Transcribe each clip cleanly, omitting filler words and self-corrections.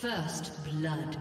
First blood.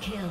kill.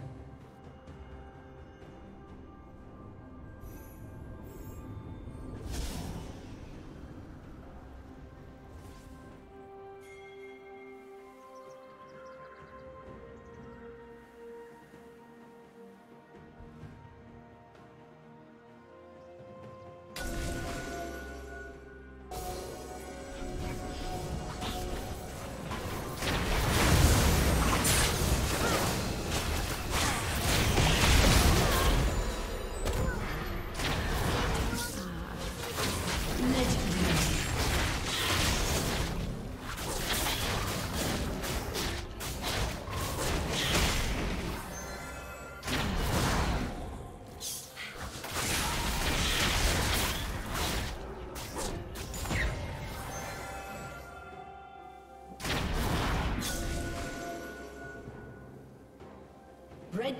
Red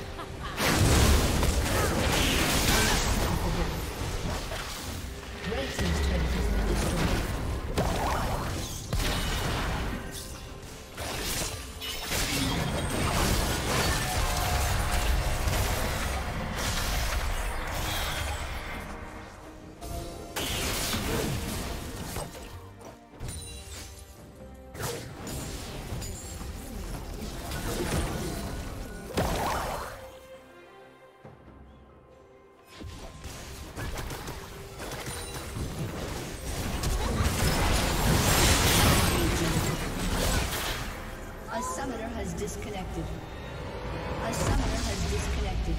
Red Team's turret has been destroyed. Disconnected. A summoner has disconnected.